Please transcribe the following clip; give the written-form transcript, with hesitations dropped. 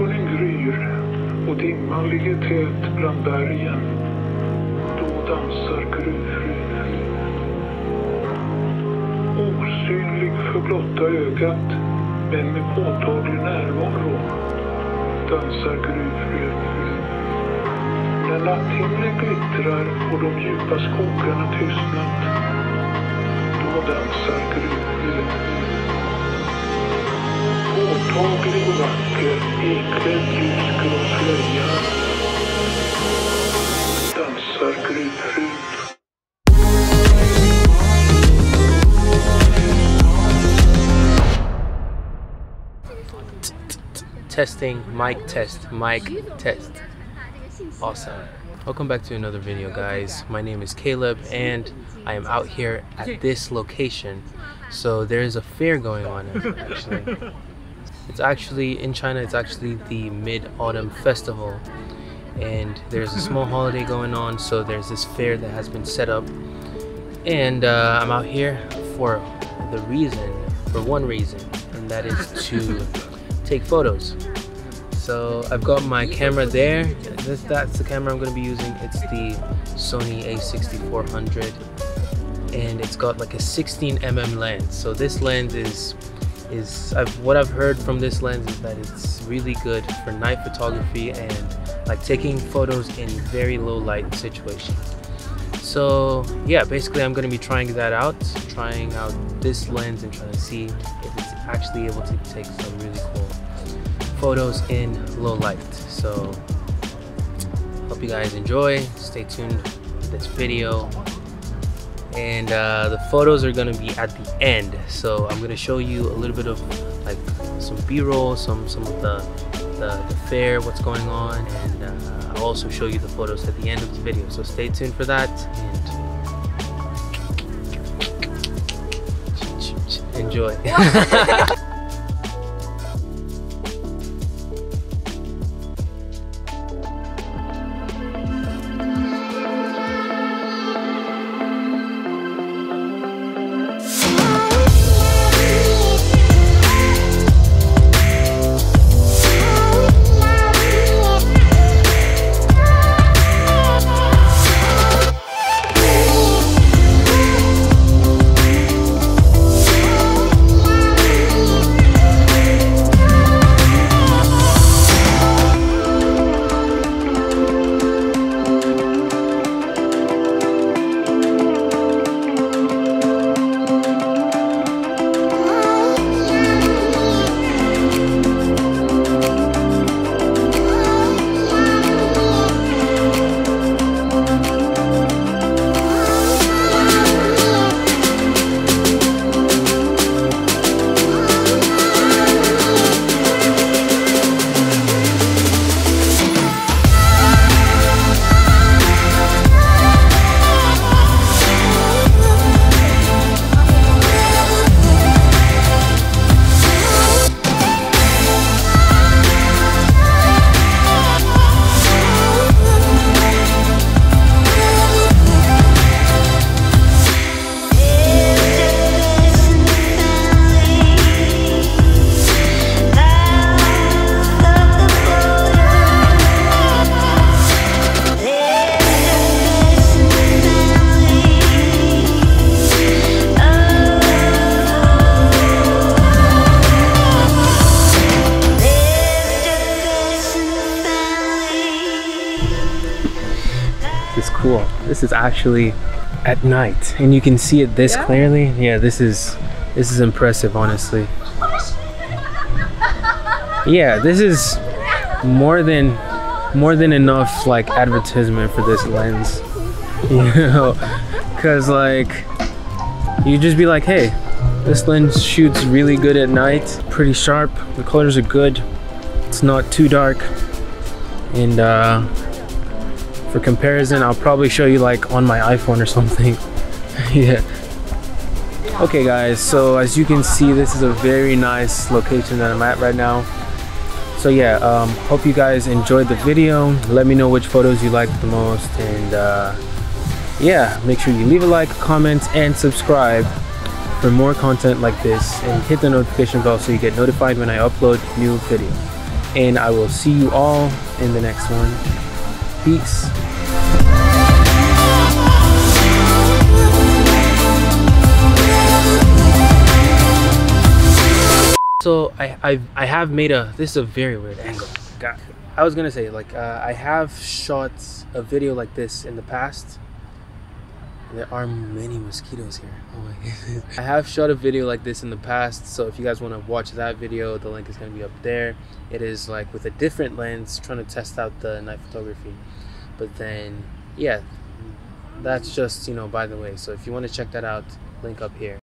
Morgonen gryr och dimman ligger tät bland bergen. Då dansar gruvfrun. Osynlig för blotta ögat, men med påtaglig närvaro dansar gruvfrun. När natthimlen glittrar och de djupa skogarna tystnat, då dansar gruvfrun. Påtaglig och vacker, iklädd ljusgrå slöja, dansar gruvfrun. Testing, mic test. Awesome. Welcome back to another video, guys. My name is Caleb and I am out here at this location. So there is a fair going on actually. It's actually, in China, it's actually the Mid-Autumn Festival, and there's a small holiday going on, so there's this fair that has been set up, and I'm out here for one reason, and that is to take photos. So I've got my camera there. That's the camera I'm going to be using. It's the Sony a6400, and it's got like a 16mm lens. So this lens what I've heard from this lens is that it's really good for night photography and like taking photos in very low light situations. So yeah, basically I'm going to be trying out this lens and trying to see if it's actually able to take some really cool photos in low light. So hope you guys enjoy. Stay tuned for this video. And the photos are gonna be at the end, so I'm gonna show you a little bit of like some b-roll, some of the fair, what's going on, and I'll also show you the photos at the end of the video, so stay tuned for that and enjoy. Cool. This is actually at night and you can see it this clearly. Yeah, this is impressive, honestly. Yeah, this is more than enough like advertisement for this lens, you know, because like you just be like, hey, this lens shoots really good at night, pretty sharp, the colors are good, it's not too dark, and for comparison, I'll probably show you like on my iPhone or something. Yeah. Okay guys, so as you can see, this is a very nice location that I'm at right now. So yeah, hope you guys enjoyed the video. Let me know which photos you liked the most, and yeah, make sure you leave a like, comment, and subscribe for more content like this, and hit the notification bell so you get notified when I upload new videos. and I will see you all in the next one. Peace. So I have made a, this is a very weird angle. God. I was gonna say, like, I have shot a video like this in the past. There are many mosquitoes here. Oh my. I have shot a video like this in the past, so if you guys want to watch that video, the link is gonna be up there. It is like with a different lens, trying to test out the night photography. But then, yeah, that's just, you know, by the way. So if you want to check that out, link up here.